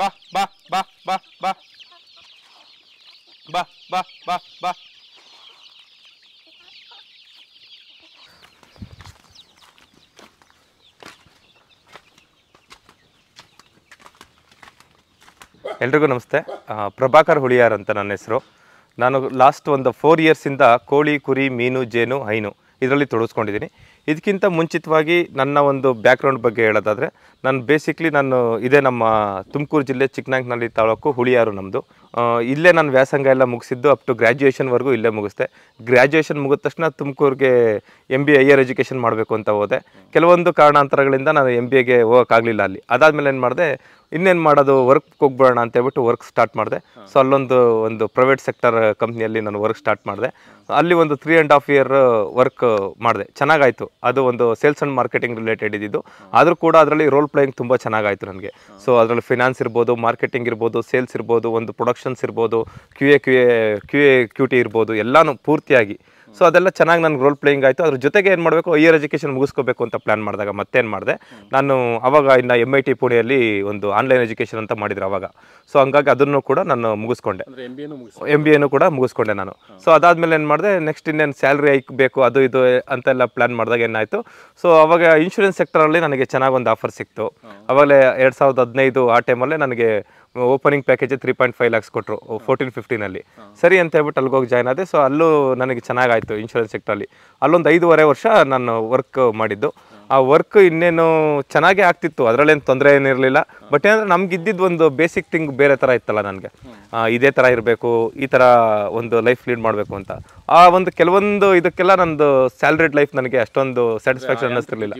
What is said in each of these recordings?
bah bah bah bah bah bah bah bah bah. ಎಲ್ರಿಗೂ ನಮಸ್ತೆ. ಪ್ರಭಾಕರ್ ಹುಳಿಯಾರ್ ಅಂತ ನನ್ನ ಹೆಸರು. ನಾನು ಲಾಸ್ಟ್ ಒಂದು 4 years ಇಂದ ಕೋಳಿ, ಕುರಿ, ಮೀನು, ಜೇನು, ಹೈನು ಇದರಲ್ಲಿ ತೊಡಗಿಸ್ಕೊಂಡಿದ್ದೀನಿ. ಇದಕ್ಕಿಂತ ಮುಂಚಿತವಾಗಿ ನನ್ನ ಒಂದು ಬ್ಯಾಕ್ಗ್ರೌಂಡ್ ಬಗ್ಗೆ ಹೇಳೋದಾದರೆ, ನಾನು ಬೇಸಿಕ್ಲಿ ಇದೇ ನಮ್ಮ ತುಮಕೂರು ಜಿಲ್ಲೆ ಚಿಕ್ಕನಾಂಕನಹಳ್ಳಿ ತಾಲೂಕು ಹುಳಿಯಾರು ನಮ್ಮದು. ಇಲ್ಲೇ ನಾನು ವ್ಯಾಸಂಗ ಎಲ್ಲ ಮುಗಿಸಿದ್ದು, ಅಪ್ ಟು ಗ್ರ್ಯಾಜುಯೇಷನ್ವರೆಗೂ ಇಲ್ಲೇ ಮುಗಿಸ್ದೆ. ಗ್ರ್ಯಾಜುಯೇಷನ್ ಮುಗಿದ ತಕ್ಷಣ ತುಮಕೂರಿಗೆ MBA ಹೈಯರ್ ಎಜುಕೇಷನ್ ಮಾಡಬೇಕು ಅಂತ ಹೋದೆ. ಕೆಲವೊಂದು ಕಾರಣಾಂತರಗಳಿಂದ ನಾನು MBAಗೆ ಹೋಗೋಕ್ಕಾಗಲಿಲ್ಲ. ಅಲ್ಲಿ ಅದಾದಮೇಲೆ ಏನು ಮಾಡಿದೆ, ಇನ್ನೇನು ಮಾಡೋದು, ವರ್ಕ್ಗೆ ಹೋಗ್ಬಿಡೋಣ ಅಂತೇಳ್ಬಿಟ್ಟು ವರ್ಕ್ ಸ್ಟಾರ್ಟ್ ಮಾಡಿದೆ. ಸೊ ಅಲ್ಲೊಂದು ಪ್ರೈವೇಟ್ ಸೆಕ್ಟರ್ ಕಂಪ್ನಿಯಲ್ಲಿ ನಾನು ವರ್ಕ್ ಸ್ಟಾರ್ಟ್ ಮಾಡಿದೆ. ಅಲ್ಲಿ ಒಂದು 3.5 year ವರ್ಕ್ ಮಾಡಿದೆ. ಚೆನ್ನಾಗಾಯಿತು. ಅದು ಒಂದು ಸೇಲ್ಸ್ ಆ್ಯಂಡ್ ಮಾರ್ಕೆಟಿಂಗ್ ರಿಲೇಟೆಡ್ ಇದ್ದಿದ್ದು. ಆದರೂ ಕೂಡ ಅದರಲ್ಲಿ ರೋಲ್ ಪ್ಲೇಯಿಂಗ್ ತುಂಬ ಚೆನ್ನಾಗಾಯಿತು ನನಗೆ. ಸೊ ಅದರಲ್ಲಿ ಫಿನಾನ್ಸ್ ಇರ್ಬೋದು, ಮಾರ್ಕೆಟಿಂಗ್ ಇರ್ಬೋದು, ಸೇಲ್ಸ್ ಇರ್ಬೋದು, ಒಂದು ಪ್ರೊಡಕ್ಷನ್ಸ್ ಇರ್ಬೋದು, QA QT ಇರ್ಬೋದು, ಎಲ್ಲನೂ ಪೂರ್ತಿಯಾಗಿ. ಸೊ ಅದೆಲ್ಲ ಚೆನ್ನಾಗಿ ನನಗೆ ರೋಲ್ ಪ್ಲೇಯಿಂಗ್ ಆಯಿತು. ಅದ್ರ ಜೊತೆಗೆ ಏನು ಮಾಡಬೇಕು, ಹೈಯರ್ ಎಜುಕೇಷನ್ ಮುಗಿಸ್ಕೋಬೇಕು ಅಂತ ಪ್ಲ್ಯಾನ್ ಮಾಡಿದಾಗ ಮತ್ತೇನು ಮಾಡಿದೆ ನಾನು, ಆವಾಗ ಇನ್ನು MIT ಪುಣೆಯಲ್ಲಿ ಒಂದು ಆನ್ಲೈನ್ ಎಜುಕೇಷನ್ ಅಂತ ಮಾಡಿದ್ರು ಆವಾಗ. ಸೊ ಹಂಗಾಗಿ ಅದನ್ನು ಕೂಡ ನಾನು ಮುಗಿಸ್ಕೊಂಡೆ, MBAನು ಕೂಡ ಮುಗಿಸ್ಕೊಂಡೆ ನಾನು. ಸೊ ಅದಾದಮೇಲೆ ಏನು ಮಾಡಿದೆ, ನೆಕ್ಸ್ಟ್ ಇನ್ನೇನು ಸ್ಯಾಲ್ರಿ ಹೈಕ್ ಬೇಕು ಅದು ಇದು ಅಂತೆಲ್ಲ ಪ್ಲ್ಯಾನ್ ಮಾಡಿದಾಗ ಏನಾಯಿತು, ಸೊ ಆವಾಗ ಇನ್ಶೂರೆನ್ಸ್ ಸೆಕ್ಟರಲ್ಲಿ ನನಗೆ ಚೆನ್ನಾಗಿ ಒಂದು ಆಫರ್ ಸಿಕ್ತು. ಆವಾಗಲೇ 2015 ಆ ಟೈಮಲ್ಲೇ ನನಗೆ ಓಪನಿಂಗ್ ಪ್ಯಾಕೇಜ್ 3.5 lakhs ಕೊಟ್ಟರು 14-15 ಸರಿ ಅಂತ ಹೇಳ್ಬಿಟ್ಟು ಅಲ್ಲಿಗೆ ಹೋಗಿ ಜಾಯ್ನ್ ಆದೆ. ಸೊ ಅಲ್ಲೂ ನನಗೆ ಚೆನ್ನಾಗಾಯಿತು ಇನ್ಶೂರೆನ್ಸ್ ಸೆಕ್ಟರಲ್ಲಿ. ಅಲ್ಲೊಂದು 5.5 ವರ್ಷ ನಾನು ವರ್ಕ್ ಮಾಡಿದ್ದು. ಆ ವರ್ಕ್ ಇನ್ನೇನು ಚೆನ್ನಾಗೇ ಆಗ್ತಿತ್ತು, ಅದರಲ್ಲೇನು ತೊಂದರೆ ಏನಿರಲಿಲ್ಲ. ಬಟ್ ಏನಂದರೆ ನಮ್ಗೆ ಇದ್ದಿದ್ದು ಒಂದು ಬೇಸಿಕ್ ಥಿಂಗ್ ಬೇರೆ ಥರ ಇತ್ತಲ್ಲ, ನನಗೆ ಇದೇ ಥರ ಇರಬೇಕು, ಈ ಥರ ಒಂದು ಲೈಫ್ ಲೀಡ್ ಮಾಡಬೇಕು ಅಂತ. ಆ ಒಂದು ಕೆಲವೊಂದು ಇದಕ್ಕೆಲ್ಲ ನಂದು ಸ್ಯಾಲ್ರಿಡ್ ಲೈಫ್ ನನಗೆ ಅಷ್ಟೊಂದು ಸ್ಯಾಟಿಸ್ಫ್ಯಾಕ್ಷನ್ ಅನ್ನಿಸ್ತಿರಲಿಲ್ಲ,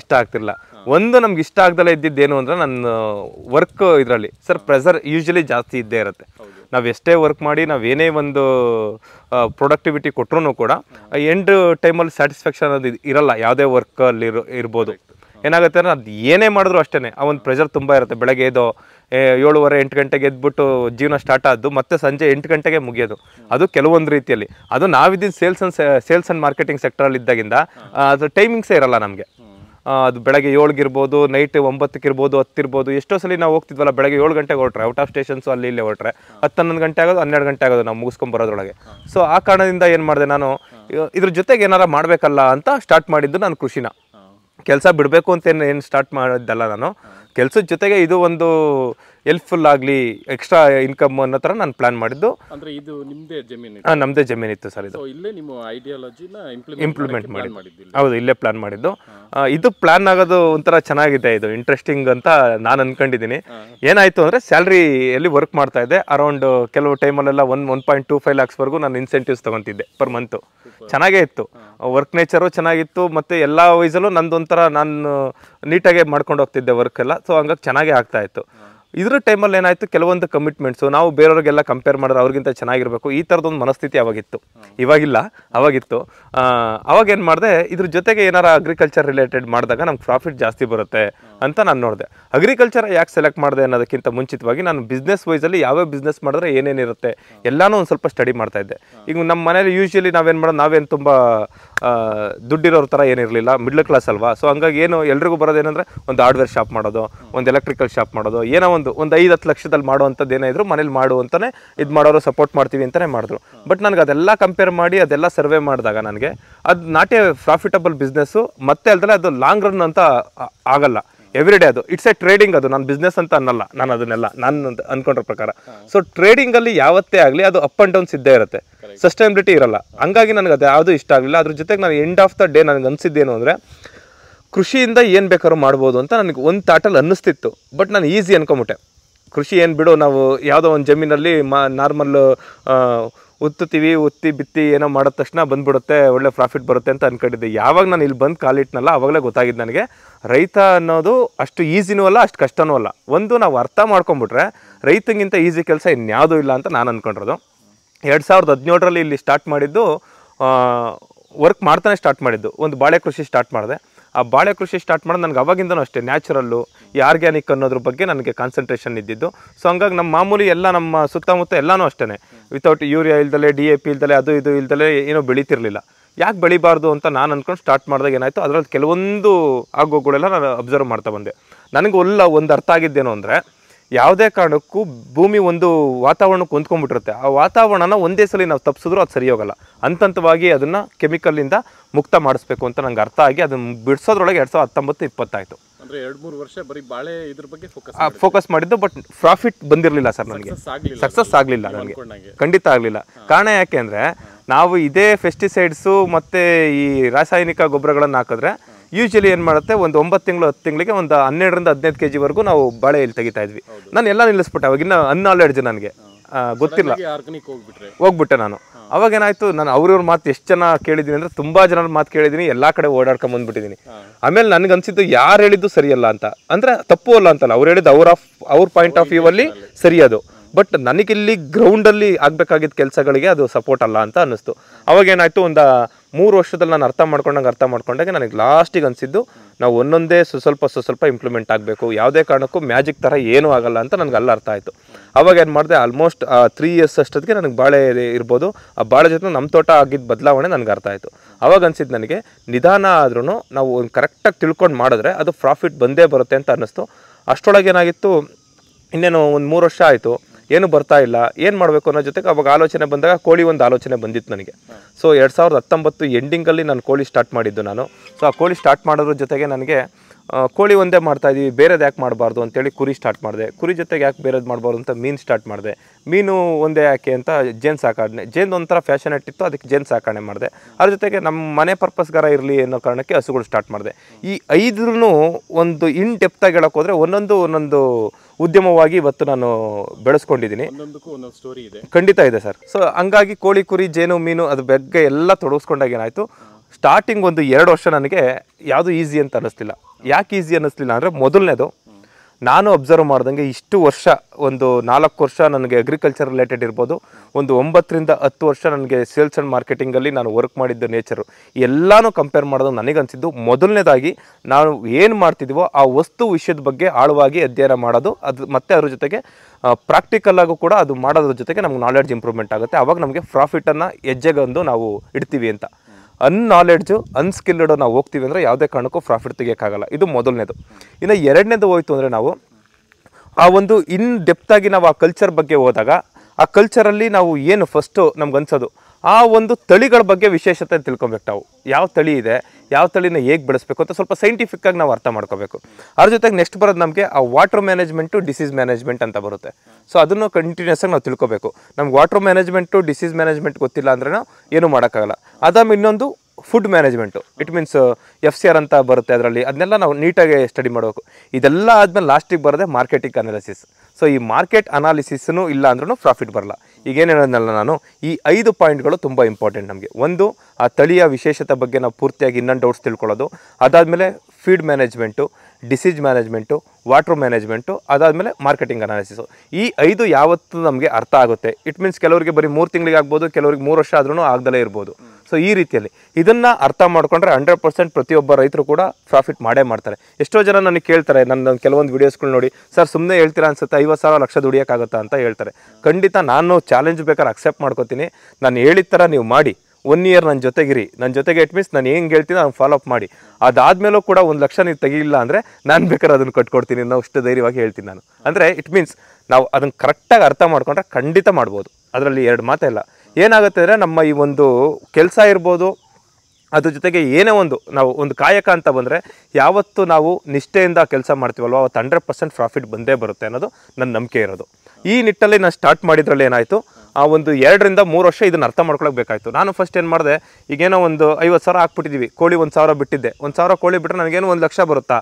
ಇಷ್ಟ ಆಗ್ತಿರಲಿಲ್ಲ. ಒಂದು ನಮ್ಗೆ ಇಷ್ಟ ಆಗ್ದಲೇ ಇದ್ದಿದ್ದೇನು ಅಂದರೆ, ನನ್ನ ವರ್ಕ್ ಇದರಲ್ಲಿ ಸರ್ ಪ್ರೆಷರ್ ಯೂಶ್ವಲಿ ಜಾಸ್ತಿ ಇದ್ದೇ ಇರುತ್ತೆ. ನಾವು ಎಷ್ಟೇ ವರ್ಕ್ ಮಾಡಿ ನಾವೇನೇ ಒಂದು ಪ್ರೊಡಕ್ಟಿವಿಟಿ ಕೊಟ್ಟರು ಕೂಡ ಎಂಡ್ ಟೈಮಲ್ಲಿ ಸ್ಯಾಟಿಸ್ಫ್ಯಾಕ್ಷನ್ ಅದು ಇರಲ್ಲ. ಯಾವುದೇ ವರ್ಕಲ್ಲಿ ಇರ್ಬೋದು, ಏನಾಗುತ್ತೆ ಅಂದರೆ ಅದು ಏನೇ ಮಾಡಿದ್ರು ಅಷ್ಟೇ ಆ ಒಂದು ಪ್ರೆಷರ್ ತುಂಬ ಇರುತ್ತೆ. ಬೆಳಗ್ಗೆ ಎದ್ದು 7:30-8 ಗಂಟೆಗೆ ಎದ್ಬಿಟ್ಟು ಜೀವನ ಸ್ಟಾರ್ಟ್ ಆದ್ದು ಮತ್ತೆ ಸಂಜೆ 8 ಗಂಟೆಗೆ ಮುಗಿಯೋದು. ಅದು ಕೆಲವೊಂದು ರೀತಿಯಲ್ಲಿ ಅದು ನಾವಿದ್ದಿದ್ದು ಸೇಲ್ಸ್ ಆ್ಯಂಡ್ ಮಾರ್ಕೆಟಿಂಗ್ ಸೆಕ್ಟರಲ್ಲಿ ಇದ್ದಾಗಿಂದ ಅದು ಟೈಮಿಂಗ್ಸೇ ಇರಲ್ಲ ನಮಗೆ. ಅದು ಬೆಳಗ್ಗೆ 7 ನೈಟ್ 9 10 ಎಷ್ಟೋ ಸಲ ನಾವು ಹೋಗ್ತಿದ್ವಲ್ಲ, ಬೆಳಗ್ಗೆ 7 ಗಂಟೆಗೆ ಹೊರಟ್ರೆ ಔಟ್ ಆಫ್ ಸ್ಟೇಷನ್ಸು ಅಲ್ಲಿ ಇಲ್ಲೇ ಹೊರಟ್ರೆ 10-11 ಗಂಟೆ ಆಗೋದು, 12 ಗಂಟೆ ಆಗೋದು ನಾವು ಮುಗಿಸ್ಕೊಂಬರೋದ್ರೊಳಗೆ. ಸೊ ಆ ಕಾರಣದಿಂದ ಏನು ಮಾಡಿದೆ ನಾನು, ಇದ್ರ ಜೊತೆಗೆ ಏನಾರು ಮಾಡಬೇಕಲ್ಲ ಅಂತ ಸ್ಟಾರ್ಟ್ ಮಾಡಿದ್ದು ನಾನು ಕೃಷಿನ. ಕೆಲಸ ಬಿಡಬೇಕು ಅಂತ ಏನು ಸ್ಟಾರ್ಟ್ ಮಾಡಿದ್ದಲ್ಲ ನಾನು, ಕೆಲಸದ ಜೊತೆಗೆ ಇದು ಒಂದು ಹೆಲ್ಪ್ಫುಲ್ ಆಗಲಿ, ಎಕ್ಸ್ಟ್ರಾ ಇನ್ಕಮ್ ಅನ್ನೋ ಥರ ನಾನು ಪ್ಲಾನ್ ಮಾಡಿದ್ದು. ಅಂದರೆ ಇದು ನಿಮ್ಮದೇ ಜಮೀನು? ಹಾಂ, ನಮ್ಮದೇ ಜಮೀನು ಇತ್ತು ಸರ್. ಇದು ಇಲ್ಲೇ ನಿಮ್ಮ ಐಡಿಯಾಲಜಿನ ಇಂಪ್ಲಿಮೆಂಟ್ ಮಾಡಿದ್ದು? ಹೌದು, ಇಲ್ಲೇ ಪ್ಲಾನ್ ಮಾಡಿದ್ದು. ಇದು ಪ್ಲಾನ್ ಆಗೋದು ಒಂಥರ ಚೆನ್ನಾಗಿದೆ, ಇದು ಇಂಟ್ರೆಸ್ಟಿಂಗ್ ಅಂತ ನಾನು ಅಂದ್ಕೊಂಡಿದ್ದೀನಿ. ಏನಾಯಿತು ಅಂದರೆ, ಸ್ಯಾಲ್ರಿಯಲ್ಲಿ ವರ್ಕ್ ಮಾಡ್ತಾ ಇದ್ದೆ. ಅರೌಂಡ್ ಕೆಲವು ಟೈಮಲ್ಲೆಲ್ಲ 1.25 lakhsವರೆಗೂ ನಾನು ಇನ್ಸೆಂಟಿವ್ಸ್ ತೊಗೊತಿದ್ದೆ ಪರ್ ಮಂತು. ಚೆನ್ನಾಗೇ ಇತ್ತು, ವರ್ಕ್ ನೇಚರು ಚೆನ್ನಾಗಿತ್ತು, ಮತ್ತು ಎಲ್ಲ ವೈಸಲ್ಲೂ ನಂದೊಂಥರ ನಾನು ನೀಟಾಗೆ ಮಾಡ್ಕೊಂಡು ಹೋಗ್ತಿದ್ದೆ ವರ್ಕೆಲ್ಲ. ಸೊ ಹಂಗಾಗಿ ಚೆನ್ನಾಗೇ ಆಗ್ತಾಯಿತ್ತು. ಇದ್ರ ಟೈಮಲ್ಲಿ ಏನಾಯಿತು, ಕೆಲವೊಂದು ಕಮಿಟ್ಮೆಂಟ್ಸು ನಾವು ಬೇರೆಯವ್ರಿಗೆಲ್ಲ ಕಂಪೇರ್ ಮಾಡಿದ್ರೆ ಅವ್ರಿಗಿಂತ ಚೆನ್ನಾಗಿರಬೇಕು, ಈ ಥರದೊಂದು ಮನಸ್ಥಿತಿ ಅವಾಗಿತ್ತು. ಇವಾಗಿಲ್ಲ, ಅವಾಗಿತ್ತು. ಅವಾಗೇನು ಮಾಡಿದೆ, ಇದ್ರ ಜೊತೆಗೆ ಏನಾರ ಅಗ್ರಿಕಲ್ಚರ್ ರಿಲೇಟೆಡ್ ಮಾಡಿದಾಗ ನಮ್ಗೆ ಪ್ರಾಫಿಟ್ ಜಾಸ್ತಿ ಬರುತ್ತೆ ಅಂತ ನಾನು ನೋಡಿದೆ. ಅಗ್ರಿಕಲ್ಚರ್ ಯಾಕೆ ಸೆಲೆಕ್ಟ್ ಮಾಡಿದೆ ಅನ್ನೋದಕ್ಕಿಂತ ಮುಂಚಿತವಾಗಿ ನಾನು ಬಿಸ್ನೆಸ್ ವೈಸಲ್ಲಿ ಯಾವ್ಯಾವ ಬಿಸ್ನೆಸ್ ಮಾಡಿದ್ರೆ ಏನೇನಿರುತ್ತೆ ಎಲ್ಲನೂ ಒಂದು ಸ್ವಲ್ಪ ಸ್ಟಡಿ ಮಾಡ್ತಾಯಿದ್ದೆ. ಈಗ ನಮ್ಮ ಮನೇಲಿ ಯೂಶ್ವಲಿ ನಾವೇನು ಮಾಡೋದು, ನಾವೇನು ತುಂಬ ದುಡ್ಡಿರೋರ ಥರ ಏನಿರಲಿಲ್ಲ, ಮಿಡ್ಲ್ ಕ್ಲಾಸ್ ಅಲ್ವಾ. ಸೊ ಹಂಗಾಗಿ ಏನು ಎಲ್ರಿಗೂ ಬರೋದೇನೆಂದರೆ ಒಂದು ಹಾರ್ಡ್ವೇರ್ ಶಾಪ್ ಮಾಡೋದು, ಒಂದು ಎಲೆಕ್ಟ್ರಿಕಲ್ ಶಾಪ್ ಮಾಡೋದು, ಏನೋ ಒಂದು 5-10 lakhದಲ್ಲಿ ಮಾಡುವಂಥದ್ದು ಏನಾಯಿದ್ರು ಮನೇಲಿ ಮಾಡು ಅಂತಲೇ ಇದು ಮಾಡೋರು ಸಪೋರ್ಟ್ ಮಾಡ್ತೀವಿ ಅಂತಲೇ ಮಾಡಿದ್ರು. ಬಟ್ ನನಗೆ ಅದೆಲ್ಲ ಕಂಪೇರ್ ಮಾಡಿ ಅದೆಲ್ಲ ಸರ್ವೆ ಮಾಡಿದಾಗ ನನಗೆ ಅದು ನಾಟ್ ಎ ಪ್ರಾಫಿಟಬಲ್ ಬಿಸ್ನೆಸ್ಸು, ಮತ್ತೆ ಅಲ್ದಲೇ ಅದು ಲಾಂಗ್ ರನ್ ಅಂತ ಆಗಲ್ಲ. ಎವ್ರಿ ಡೇ ಅದು ಇಟ್ಸ್ ಎ ಟ್ರೇಡಿಂಗ್, ಅದು ನಾನು ಬಿಸ್ನೆಸ್ ಅಂತ ಅನ್ನಲ್ಲ ನಾನು ಅದನ್ನೆಲ್ಲ, ನಾನು ಅಂದ್ಕೊಂಡ್ರ ಪ್ರಕಾರ. ಸೊ ಟ್ರೇಡಿಂಗಲ್ಲಿ ಯಾವತ್ತೇ ಆಗಲಿ ಅದು ಅಪ್ ಆ್ಯಂಡ್ ಡೌನ್ಸ್ ಇದ್ದೇ ಇರುತ್ತೆ, ಸಸ್ಟೈನಬಿಲಿಟಿ ಇರಲ್ಲ. ಹಂಗಾಗಿ ನನಗೆ ಅದು ಯಾವುದೂ ಇಷ್ಟ ಆಗಲಿಲ್ಲ. ಅದ್ರ ಜೊತೆಗೆ ನಾನು ಎಂಡ್ ಆಫ್ ದ ಡೇ ನನಗೆ ಅನಿಸಿದ್ದೇನು ಅಂದರೆ, ಕೃಷಿಯಿಂದ ಏನು ಬೇಕಾದ್ರೂ ಮಾಡ್ಬೋದು ಅಂತ ನನಗೆ ಒಂದು ತಾಟಲ್ಲಿ ಅನ್ನಿಸ್ತಿತ್ತು. ಬಟ್ ನಾನು ಈಸಿ ಅಂದ್ಕೊಂಬಿಟ್ಟೆ, ಕೃಷಿ ಏನು ಬಿಡು, ನಾವು ಯಾವುದೋ ಒಂದು ಜಮೀನಲ್ಲಿ ನಾರ್ಮಲ್ ಉತ್ತುತ್ತೀವಿ, ಉತ್ತಿ ಬಿತ್ತಿ ಏನೋ ಮಾಡಿದ ತಕ್ಷಣ ಬಂದುಬಿಡುತ್ತೆ, ಒಳ್ಳೆ ಪ್ರಾಫಿಟ್ ಬರುತ್ತೆ ಅಂತ ಅಂದ್ಕೊಂಡಿದ್ದೆ. ಯಾವಾಗ ನಾನು ಇಲ್ಲಿ ಬಂದು ಕಾಲಿಟ್ನಲ್ಲ ಆವಾಗಲೇ ಗೊತ್ತಾಗಿದ್ದು ನನಗೆ, ರೈತ ಅನ್ನೋದು ಅಷ್ಟು ಈಸಿನೂ ಅಲ್ಲ ಅಷ್ಟು ಕಷ್ಟನೂ ಅಲ್ಲ. ಒಂದು ನಾವು ಅರ್ಥ ಮಾಡ್ಕೊಂಬಿಟ್ರೆ ರೈತನಿಗಿಂತ ಈಸಿ ಕೆಲಸ ಇನ್ಯಾವುದೂ ಇಲ್ಲ ಅಂತ ನಾನು ಅಂದ್ಕೊಂಡಿರೋದು. 2017 ಇಲ್ಲಿ ಸ್ಟಾರ್ಟ್ ಮಾಡಿದ್ದು, ವರ್ಕ್ ಮಾಡ್ತಾನೆ ಸ್ಟಾರ್ಟ್ ಮಾಡಿದ್ದು. ಒಂದು ಬಾಳೆ ಕೃಷಿ ಸ್ಟಾರ್ಟ್ ಮಾಡಿದೆ. ಆ ಬಾಳೆ ಕೃಷಿ ಸ್ಟಾರ್ಟ್ ಮಾಡೋದು ನನಗೆ ಅವಾಗಿಂದನೂ ಅಷ್ಟೇ ನ್ಯಾಚುರಲ್ಲು, ಈ ಆರ್ಗ್ಯಾನಿಕ್ ಅನ್ನೋದ್ರ ಬಗ್ಗೆ ನನಗೆ ಕಾನ್ಸಂಟ್ರೇಷನ್ ಇದ್ದಿದ್ದು. ಸೊ ಹಂಗಾಗಿ ನಮ್ಮ ಮಾಮೂಲಿ ಎಲ್ಲ ನಮ್ಮ ಸುತ್ತಮುತ್ತ ಎಲ್ಲನೂ ಅಷ್ಟೇ, ವಿತೌಟ್ ಯೂರಿಯಾ ಇಲ್ದಲೇ, DAP ಇಲ್ದಲೇ, ಅದು ಇದು ಇಲ್ದಲೇ ಏನೂ ಬೆಳೀತಿರಲಿಲ್ಲ. ಯಾಕೆ ಬೆಳಿಬಾರ್ದು ಅಂತ ನಾನು ಅಂದ್ಕೊಂಡು ಸ್ಟಾರ್ಟ್ ಮಾಡಿದಾಗ ಏನಾಯಿತು, ಅದರಲ್ಲಿ ಕೆಲವೊಂದು ಆಗೋಗಳೆಲ್ಲ ನಾನು ಅಬ್ಸರ್ವ್ ಮಾಡ್ತಾ ಬಂದೆ. ನನಗೆ ಒಂದು ಅರ್ಥ ಆಗಿದ್ದೇನು ಅಂದರೆ, ಯಾವುದೇ ಕಾರಣಕ್ಕೂ ಭೂಮಿ ಒಂದು ವಾತಾವರಣಕ್ಕೆ ಹೊಂದ್ಕೊಂಡ್ಬಿಟ್ಟಿರುತ್ತೆ. ಆ ವಾತಾವರಣನ ಒಂದೇ ಸಲ ನಾವು ತಪ್ಪಿಸಿದ್ರು ಅದು ಸರಿ ಹೋಗಲ್ಲ. ಹಂತವಾಗಿ ಅದನ್ನು ಕೆಮಿಕಲಿಂದ ಮುಕ್ತ ಮಾಡಿಸ್ಬೇಕು ಅಂತ ನಂಗೆ ಅರ್ಥ ಆಗಿ ಅದನ್ನು ಬಿಡಿಸೋದ್ರೊಳಗೆ 2019-20 ಆಯಿತು. ಅಂದರೆ 2-3 ವರ್ಷ ಬರೀ ಬಾಳೆ ಇದ್ರ ಬಗ್ಗೆ ಫೋಕಸ್ ಮಾಡಿದ್ದು, ಬಟ್ ಪ್ರಾಫಿಟ್ ಬಂದಿರಲಿಲ್ಲ ಸರ್, ನನಗೆ ಸಕ್ಸಸ್ ಆಗಲಿಲ್ಲ, ನನಗೆ ಖಂಡಿತ ಆಗಲಿಲ್ಲ. ಕಾರಣ ಯಾಕೆ ಅಂದರೆ ನಾವು ಇದೇ ಫೆಸ್ಟಿಸೈಡ್ಸು ಮತ್ತು ಈ ರಾಸಾಯನಿಕ ಗೊಬ್ಬರಗಳನ್ನು ಹಾಕಿದ್ರೆ ಯೂಶಲಿ ಏನು ಮಾಡುತ್ತೆ, ಒಂದು 9 ತಿಂಗಳು 10 ತಿಂಗಳಿಗೆ ಒಂದು 12-15 kg ನಾವು ಬಾಳೆ ಎಲ್ಲಿ ತೆಗಿತಾ ಇದ್ವಿ. ನಾನು ಎಲ್ಲ ನಿಲ್ಲಿಸ್ಬಿಟ್ಟೆ, ಅವಾಗಿನ ಅನ್ನಾಲೆಡ್ಜ್ ನನಗೆ ಗೊತ್ತಿಲ್ಲ, ಹೋಗ್ಬಿಟ್ಟೆ ನಾನು. ಅವಾಗೇನಾಯಿತು, ನಾನು ಅವ್ರವ್ರ ಮಾತು ಎಷ್ಟು ಜನ ಕೇಳಿದ್ದೀನಿ ಅಂದರೆ ತುಂಬ ಜನರ ಮಾತು ಕೇಳಿದ್ದೀನಿ, ಎಲ್ಲ ಕಡೆ ಓಡಾಡ್ಕೊಂಬಂದ್ಬಿಟ್ಟಿದ್ದೀನಿ. ಆಮೇಲೆ ನನಗೆ ಅನಿಸಿದ್ದು ಯಾರು ಹೇಳಿದ್ದು ಸರಿಯಲ್ಲ ಅಂತ, ಅಂದರೆ ತಪ್ಪು ಅಲ್ಲ ಅಂತಲ್ಲ, ಅವ್ರು ಹೇಳಿದ್ದು ಅವ್ರ ಪಾಯಿಂಟ್ ಆಫ್ ವ್ಯೂ ಅಲ್ಲಿ ಸರಿ ಅದು, ಬಟ್ ನನಗಿಲ್ಲಿ ಗ್ರೌಂಡಲ್ಲಿ ಆಗಬೇಕಾಗಿದ್ದ ಕೆಲಸಗಳಿಗೆ ಅದು ಸಪೋರ್ಟ್ ಅಲ್ಲ ಅಂತ ಅನ್ನಿಸ್ತು. ಅವಾಗೇನಾಯಿತು, ಒಂದು 3 ವರ್ಷದಲ್ಲಿ ನಾನು ಅರ್ಥ ಮಾಡ್ಕೊಂಡಾಗ ನನಗೆ ಲಾಸ್ಟಿಗೆ ಅನಿಸಿದ್ದು ನಾವು ಒಂದೊಂದೇ ಸ್ವಲ್ಪ ಇಂಪ್ಲಿಮೆಂಟ್ ಆಗಬೇಕು, ಯಾವುದೇ ಕಾರಣಕ್ಕೂ ಮ್ಯಾಜಿಕ್ ಥರ ಏನೂ ಆಗಲ್ಲ ಅಂತ ನನಗೆ ಅಲ್ಲ ಅರ್ಥ ಆಯಿತು. ಅವಾಗ ಏನು ಮಾಡಿದೆ, ಆಲ್ಮೋಸ್ಟ್ 3 years ಅಷ್ಟೊತ್ತಿಗೆ ನನಗೆ ಬಾಳೆ ಇರ್ಬೋದು, ಆ ಬಾಳೆ ಜೊತೆ ನಮ್ಮ ತೋಟ ಆಗಿದ್ದ ಬದಲಾವಣೆ ನನಗೆ ಅರ್ಥ ಆಯಿತು. ಅವಾಗ ಅನಿಸಿದ್ದು ನನಗೆ ನಿಧಾನ ಆದ್ರೂ ನಾವು ಒಂದು ಕರೆಕ್ಟಾಗಿ ತಿಳ್ಕೊಂಡು ಮಾಡಿದ್ರೆ ಅದು ಪ್ರಾಫಿಟ್ ಬಂದೇ ಬರುತ್ತೆ ಅಂತ ಅನ್ನಿಸ್ತು. ಅಷ್ಟೊಳಗೆ ಏನಾಗಿತ್ತು, ಇನ್ನೇನು ಒಂದು 3 ವರ್ಷ ಆಯಿತು, ಏನು ಬರ್ತಾ ಇಲ್ಲ, ಏನು ಮಾಡಬೇಕು ಅನ್ನೋ ಜೊತೆಗೆ ಅವಾಗ ಆಲೋಚನೆ ಬಂದಾಗ ಕೋಳಿ ಒಂದು ಆಲೋಚನೆ ಬಂದಿತ್ತು ನನಗೆ. ಸೊ 2019 ಎಂಡಿಂಗಲ್ಲಿ ನಾನು ಕೋಳಿ ಸ್ಟಾರ್ಟ್ ಮಾಡಿದ್ದು ನಾನು. ಸೊ ಆ ಕೋಳಿ ಸ್ಟಾರ್ಟ್ ಮಾಡೋದ್ರ ಜೊತೆಗೆ ನನಗೆ ಕೋಳಿ ಒಂದೇ ಮಾಡ್ತಾಯಿದ್ದೀವಿ, ಬೇರೆದು ಯಾಕೆ ಮಾಡಬಾರ್ದು ಅಂತೇಳಿ ಕುರಿ ಸ್ಟಾರ್ಟ್ ಮಾಡಿದೆ, ಕುರಿ ಜೊತೆಗೆ ಯಾಕೆ ಬೇರೆದು ಮಾಡಬಾರ್ದು ಅಂತ ಮೀನು ಸ್ಟಾರ್ಟ್ ಮಾಡಿದೆ, ಮೀನು ಒಂದೇ ಯಾಕೆ ಅಂತ ಜೇನು ಸಾಕಾಣೆ, ಜೇನು ಒಂಥರ ಫ್ಯಾಷನೇಟ್ ಇತ್ತು, ಅದಕ್ಕೆ ಜೇನು ಸಾಕಾಣೆ ಮಾಡಿದೆ. ಅದ್ರ ಜೊತೆಗೆ ನಮ್ಮ ಮನೆ ಪರ್ಪಸ್ಗಾರ ಇರಲಿ ಅನ್ನೋ ಕಾರಣಕ್ಕೆ ಹಸುಗಳು ಸ್ಟಾರ್ಟ್ ಮಾಡಿದೆ. ಈ 5 ಒಂದು ಇನ್ ಡೆಪ್ತಾಗಿ ಹೇಳೋಕ್ಕೋದ್ರೆ ಒಂದೊಂದು ಉದ್ಯಮವಾಗಿ ಇವತ್ತು ನಾನು ಬೆಳೆಸ್ಕೊಂಡಿದ್ದೀನಿ, ಖಂಡಿತ ಇದೆ ಸರ್. ಸೊ ಹಂಗಾಗಿ ಕೋಳಿ, ಕುರಿ, ಜೇನು, ಮೀನು ಅದ್ರ ಬಗ್ಗೆ ಎಲ್ಲ ತೊಡಗಿಸ್ಕೊಂಡಾಗ ಏನಾಯಿತು, ಸ್ಟಾರ್ಟಿಂಗ್ ಒಂದು 2 ವರ್ಷ ನನಗೆ ಯಾವುದು ಈಸಿ ಅಂತ ಅನ್ನಿಸ್ಲಿಲ್ಲ. ಯಾಕೆ ಈಸಿ ಅನ್ನಿಸ್ಲಿಲ್ಲ ಅಂದರೆ, ಮೊದಲನೇದು ನಾನು ಅಬ್ಸರ್ವ್ ಮಾಡ್ದಂಗೆ ಇಷ್ಟು ವರ್ಷ, ಒಂದು 4 ವರ್ಷ ನನಗೆ ಅಗ್ರಿಕಲ್ಚರ್ ರಿಲೇಟೆಡ್ ಇರ್ಬೋದು, ಒಂದು 9-10 ವರ್ಷ ನನಗೆ ಸೇಲ್ಸ್ ಆ್ಯಂಡ್ ಮಾರ್ಕೆಟಿಂಗಲ್ಲಿ ನಾನು ವರ್ಕ್ ಮಾಡಿದ್ದ ನೇಚರು ಎಲ್ಲನೂ ಕಂಪೇರ್ ಮಾಡೋದು ನನಗನ್ಸಿದ್ದು ಮೊದಲನೇದಾಗಿ ನಾನು ಏನು ಮಾಡ್ತಿದ್ದೀವೋ ಆ ವಸ್ತು ವಿಷಯದ ಬಗ್ಗೆ ಆಳವಾಗಿ ಅಧ್ಯಯನ ಮಾಡೋದು, ಅದು ಮತ್ತು ಅದ್ರ ಜೊತೆಗೆ ಪ್ರಾಕ್ಟಿಕಲ್ಲಾಗೂ ಕೂಡ ಅದು ಮಾಡೋದ್ರ ಜೊತೆಗೆ ನಮ್ಗೆ ನಾಲೆಡ್ಜ್ ಇಂಪ್ರೂವ್ಮೆಂಟ್ ಆಗುತ್ತೆ. ಆವಾಗ ನಮಗೆ ಪ್ರಾಫಿಟನ್ನು ಹೆಜ್ಜೆಗೊಂದು ನಾವು ಇಡ್ತೀವಿ ಅಂತ. ಅನ್ನಾಲೆಡ್ಜು, ಅನ್ಸ್ಕಿಲ್ಡ್ ನಾವು ಹೋಗ್ತೀವಿ ಅಂದರೆ ಯಾವುದೇ ಕಾರಣಕ್ಕೂ ಪ್ರಾಫಿಟ್ ತೆಗಿಯೋಕ್ಕಾಗಲ್ಲ. ಇದು ಮೊದಲನೇದು. ಇನ್ನು 2ನೇದು ಹೋಯಿತು ಅಂದರೆ, ನಾವು ಆ ಒಂದು ಇನ್ ಡೆಪ್ತಾಗಿ ನಾವು ಆ ಕಲ್ಚರ್ ಬಗ್ಗೆ ಹೋದಾಗ ಆ ಕಲ್ಚರಲ್ಲಿ ನಾವು ಏನು ಫಸ್ಟು ನಮ್ಗೆ ಅನ್ಸೋದು, ಆ ಒಂದು ತಳಿಗಳ ಬಗ್ಗೆ ವಿಶೇಷತೆ ತಿಳ್ಕೊಬೇಕು. ನಾವು ಯಾವ ತಳಿ ಇದೆ, ಯಾವ ತಳಿನ ಹೇಗೆ ಬೆಳೆಸಬೇಕು ಅಂತ ಸ್ವಲ್ಪ ಸೈಂಟಿಫಿಕ್ಕಾಗಿ ನಾವು ಅರ್ಥ ಮಾಡ್ಕೋಬೇಕು. ಅದ್ರ ಜೊತೆಗೆ ನೆಕ್ಸ್ಟ್ ಬರೋದು ನಮಗೆ ಆ ವಾಟರ್ ಮ್ಯಾನೇಜ್ಮೆಂಟು, ಡಿಸೀಸ್ ಮ್ಯಾನೇಜ್ಮೆಂಟ್ ಅಂತ ಬರುತ್ತೆ. ಸೊ ಅದನ್ನು ಕಂಟಿನ್ಯೂಸ್ ಆಗಿ ನಾವು ತಿಳ್ಕೋಬೇಕು. ನಮ್ಗೆ ವಾಟರ್ ಮ್ಯಾನೇಜ್ಮೆಂಟು, ಡಿಸೀಸ್ ಮ್ಯಾನೇಜ್ಮೆಂಟ್ ಗೊತ್ತಿಲ್ಲ ಅಂದರೆ ನಾವು ಏನೂ ಮಾಡೋಕ್ಕಾಗಲ್ಲ. ಅದಾದ ಇನ್ನೊಂದು food management, it means FCR ಅಂತ ಬರುತ್ತೆ, ಅದರಲ್ಲಿ ಅದನ್ನೆಲ್ಲ ನಾವು ನೀಟಾಗಿ ಸ್ಟಡಿ ಮಾಡಬೇಕು. ಇದೆಲ್ಲ ಆದಮೇಲೆ ಲಾಸ್ಟಿಗೆ ಬರೋದೆ ಮಾರ್ಕೆಟಿಂಗ್ ಅನಾಲಿಸಿಸ್. ಸೊ ಈ ಮಾರ್ಕೆಟ್ ಅನಾಲಿಸಿಸ್ನೂ ಇಲ್ಲ ಅಂದ್ರೂ ಪ್ರಾಫಿಟ್ ಬರಲ್ಲ. ಈಗೇನು ಹೇಳೋದನ್ನಲ್ಲ ನಾನು, ಈ 5 ಪಾಯಿಂಟ್ಗಳು ತುಂಬ ಇಂಪಾರ್ಟೆಂಟ್ ನಮಗೆ. ಒಂದು, ಆ ತಳಿಯ ವಿಶೇಷತೆ ಬಗ್ಗೆ ನಾವು ಪೂರ್ತಿಯಾಗಿ ಇನ್ನೊಂದು ಡೌಟ್ಸ್ ತಿಳ್ಕೊಳ್ಳೋದು. ಅದಾದಮೇಲೆ feed management, disease management, water management, ಅದಾದಮೇಲೆ ಮಾರ್ಕೆಟಿಂಗ್ ಅನಾಲಿಸಿಸು. ಈ 5 ಯಾವತ್ತೂ ನಮಗೆ ಅರ್ಥ ಆಗುತ್ತೆ. ಇಟ್ ಮೀನ್ಸ್ ಕೆಲವರಿಗೆ ಬರೀ 3 ತಿಂಗಳಿಗೆ ಆಗ್ಬೋದು, ಕೆಲವರಿಗೆ 3 ವರ್ಷ ಆದ್ರೂ ಆಗದಲೇ ಇರ್ಬೋದು. ಸೊ ಈ ರೀತಿಯಲ್ಲಿ ಇದನ್ನು ಅರ್ಥ ಮಾಡಿಕೊಂಡ್ರೆ 100% ಪ್ರತಿಯೊಬ್ಬ ರೈತರು ಕೂಡ ಪ್ರಾಫಿಟ್ ಮಾಡೇ ಮಾಡ್ತಾರೆ. ಎಷ್ಟೋ ಜನ ನನಗೆ ಕೇಳ್ತಾರೆ, ನನ್ನ ಕೆಲವೊಂದು ವೀಡಿಯೋಸ್ಗಳು ನೋಡಿ, ಸರ್ ಸುಮ್ಮನೆ ಹೇಳ್ತೀರಾ ಅನ್ಸುತ್ತೆ, 50,000 ಲಕ್ಷ ದುಡಿಯೋಕ್ಕಾಗುತ್ತಾ ಅಂತ ಹೇಳ್ತಾರೆ. ಖಂಡಿತ ನಾನು ಚಾಲೆಂಜ್ ಬೇಕಾದ್ರೆ ಅಕ್ಸೆಪ್ಟ್ ಮಾಡ್ಕೊತೀನಿ. ನಾನು ಹೇಳಿದ ಥರ ನೀವು ಮಾಡಿ, 1 year ನನ್ನ ಜೊತೆಗಿರಿ, ನನ್ನ ಜೊತೆಗೆ ಇಟ್ ಮೀನ್ಸ್ ನಾನು ಹೆಂಗೆ ಹೇಳ್ತೀನಿ ನಾನು ಫಾಲೋ ಅಪ್ ಮಾಡಿ. ಅದಾದಮೇಲೂ ಕೂಡ 1 ಲಕ್ಷ ನೀವು ತೆಗಿಲಿಲ್ಲ ಅಂದರೆ ನಾನು ಬೇಕಾದ್ರೆ ಅದನ್ನು ಕಟ್ಕೊಡ್ತೀನಿ, ನಾವು ಅಷ್ಟು ಧೈರ್ಯವಾಗಿ ಹೇಳ್ತೀನಿ ನಾನು. ಅಂದರೆ ಇಟ್ ಮೀನ್ಸ್ ನಾವು ಅದನ್ನು ಕರೆಕ್ಟಾಗಿ ಅರ್ಥ ಮಾಡಿಕೊಂಡ್ರೆ ಖಂಡಿತ ಮಾಡ್ಬೋದು, ಅದರಲ್ಲಿ 2 ಮಾತೇ ಇಲ್ಲ. ಏನಾಗುತ್ತೆ ಅಂದರೆ, ನಮ್ಮ ಈ ಒಂದು ಕೆಲಸ ಇರ್ಬೋದು, ಅದ್ರ ಜೊತೆಗೆ ಏನೇ ಒಂದು ನಾವು ಒಂದು ಕಾಯಕ ಅಂತ ಬಂದರೆ ಯಾವತ್ತು ನಾವು ನಿಷ್ಠೆಯಿಂದ ಕೆಲಸ ಮಾಡ್ತೀವಲ್ವ, ಅವತ್ತು 100% ಪ್ರಾಫಿಟ್ ಬಂದೇ ಬರುತ್ತೆ ಅನ್ನೋದು ನನ್ನ ನಂಬಿಕೆ ಇರೋದು. ಈ ನಿಟ್ಟಲ್ಲಿ ನಾನು ಸ್ಟಾರ್ಟ್ ಮಾಡಿದ್ರಲ್ಲಿ ಏನಾಯಿತು, ಆ ಒಂದು 2-3 ವರ್ಷ ಇದನ್ನು ಅರ್ಥ ಮಾಡ್ಕೊಳಕ್ಕೆ ಬೇಕಾಯಿತು. ನಾನು ಫಸ್ಟ್ ಏನು ಮಾಡಿದೆ, ಈಗೇನೋ ಒಂದು 50,000 ಹಾಕ್ಬಿಟ್ಟಿದ್ದೀವಿ, ಕೋಳಿ 1,000 ಬಿಟ್ಟಿದ್ದೆ, 1,000 ಕೋಳಿ ಬಿಟ್ಟರೆ ನನಗೇನು 1 ಲಕ್ಷ ಬರುತ್ತಾ,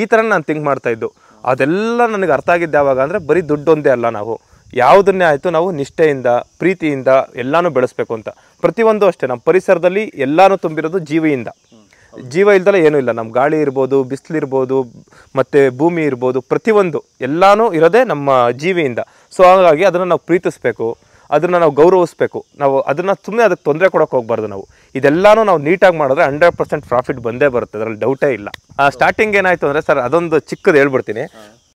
ಈ ಥರ ನಾನು ಥಿಂಕ್ ಮಾಡ್ತಾಯಿದ್ದು. ಅದೆಲ್ಲ ನನಗೆ ಅರ್ಥ ಆಗಿದ್ದೆ ಯಾವಾಗ ಅಂದರೆ, ಬರೀ ದುಡ್ಡೊಂದೇ ಅಲ್ಲ, ನಾವು ಯಾವುದನ್ನೇ ಆಯಿತು ನಾವು ನಿಷ್ಠೆಯಿಂದ, ಪ್ರೀತಿಯಿಂದ ಎಲ್ಲನೂ ಬೆಳೆಸಬೇಕು ಅಂತ. ಪ್ರತಿಯೊಂದು ಅಷ್ಟೇ, ನಮ್ಮ ಪರಿಸರದಲ್ಲಿ ಎಲ್ಲನೂ ತುಂಬಿರೋದು ಜೀವಿಯಿಂದ. ಜೀವ ಇಲ್ದಲೇ ಏನೂ ಇಲ್ಲ. ನಮ್ಮ ಗಾಳಿ ಇರ್ಬೋದು, ಬಿಸಿಲಿರ್ಬೋದು, ಮತ್ತು ಭೂಮಿ ಇರ್ಬೋದು, ಪ್ರತಿಯೊಂದು ಎಲ್ಲನೂ ಇರೋದೇ ನಮ್ಮ ಜೀವಿಯಿಂದ. ಸೊ ಹಾಗಾಗಿ ಅದನ್ನು ನಾವು ಪ್ರೀತಿಸಬೇಕು, ಅದನ್ನು ನಾವು ಗೌರವಿಸಬೇಕು. ನಾವು ಅದನ್ನು ಸುಮ್ಮನೆ ಅದಕ್ಕೆ ತೊಂದರೆ ಕೊಡೋಕೆ ಹೋಗಬಾರ್ದು. ನಾವು ಇದೆಲ್ಲನೂ ನಾವು ನೀಟಾಗಿ ಮಾಡಿದ್ರೆ 100% ಪ್ರಾಫಿಟ್ ಬಂದೇ ಬರುತ್ತೆ, ಅದರಲ್ಲಿ ಡೌಟೇ ಇಲ್ಲ. ಸ್ಟಾರ್ಟಿಂಗ್ ಏನಾಯಿತು ಅಂದರೆ ಸರ್, ಅದೊಂದು ಚಿಕ್ಕದು ಹೇಳ್ಬಿಡ್ತೀನಿ.